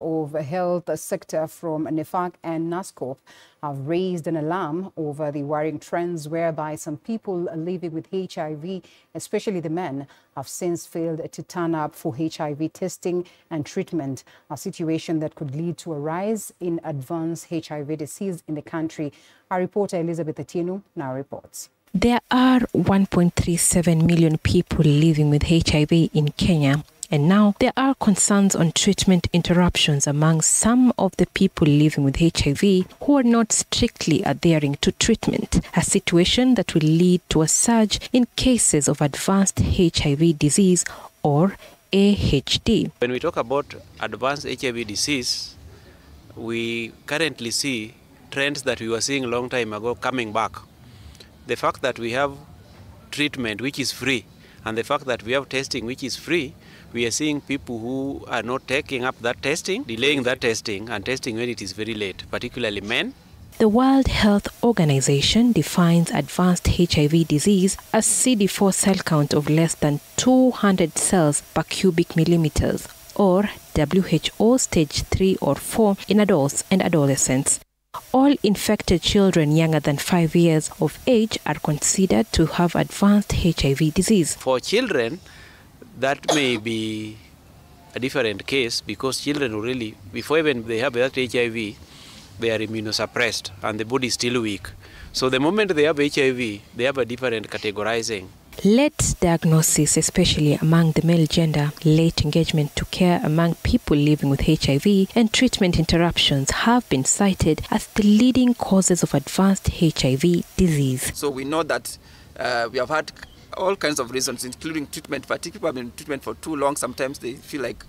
of the health sector from NEPHAK and NASCOP have raised an alarm over the worrying trends whereby some people living with HIV, especially the men, have since failed to turn up for HIV testing and treatment, a situation that could lead to a rise in advanced HIV disease in the country. Our reporter Elizabeth Atieno now reports. There are 1.37 million people living with HIV in Kenya. And now there are concerns on treatment interruptions among some of the people living with HIV who are not strictly adhering to treatment, a situation that will lead to a surge in cases of advanced HIV disease or AHD. When we talk about advanced HIV disease, we currently see trends that we were seeing a long time ago coming back. The fact that we have treatment which is free and the fact that we have testing which is free, we are seeing people who are not taking up that testing, delaying that testing and testing when it is very late, particularly men. The World Health Organization defines advanced HIV disease as CD4 cell count of less than 200 cells per cubic millimeters, or WHO stage 3 or 4 in adults and adolescents. All infected children younger than 5 years of age are considered to have advanced HIV disease. For children, that may be a different case because children really, before even they have that HIV, they are immunosuppressed and the body is still weak. So the moment they have HIV, they have a different categorizing. Late diagnosis, especially among the male gender, late engagement to care among people living with HIV, and treatment interruptions have been cited as the leading causes of advanced HIV disease. So we know that we have had all kinds of reasons, including treatment fatigue. People have been in treatment for too long. Sometimes they feel like,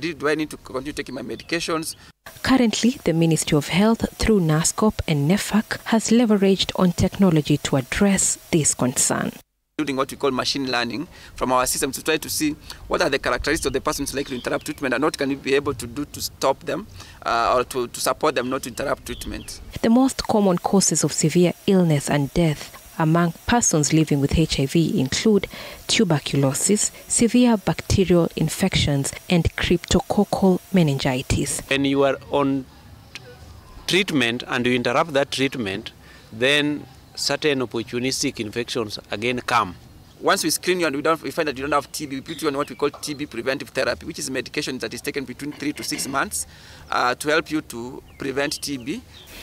do I need to continue taking my medications? Currently, the Ministry of Health, through NASCOP and NEPHAK, has leveraged on technology to address this concern, including what we call machine learning from our systems to try to see what are the characteristics of the persons likely to interrupt treatment and what can we be able to do to stop them or to support them not to interrupt treatment. The most common causes of severe illness and death among persons living with HIV include tuberculosis, severe bacterial infections, and cryptococcal meningitis. When you are on treatment and you interrupt that treatment, then certain opportunistic infections again come. Once we screen you and we find that you don't have TB, we put you on what we call TB preventive therapy, which is medication that is taken between 3 to 6 months to help you to prevent TB.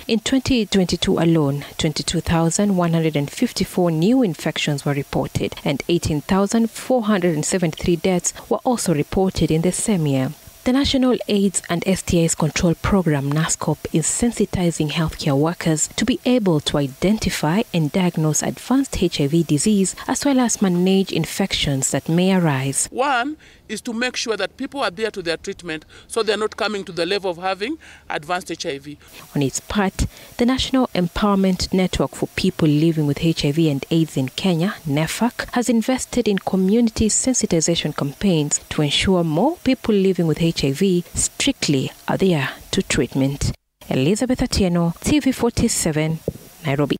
In 2022 alone, 22,154 new infections were reported and 18,473 deaths were also reported in the same year. The National AIDS and STIs Control Program, NASCOP, is sensitizing healthcare workers to be able to identify and diagnose advanced HIV disease as well as manage infections that may arise. One is to make sure that people adhere to their treatment so they're not coming to the level of having advanced HIV. On its part, the National Empowerment Network for People Living with HIV and AIDS in Kenya, NEPHAK, has invested in community sensitization campaigns to ensure more people living with HIV strictly adhere to treatment. Elizabeth Atieno, TV47, Nairobi.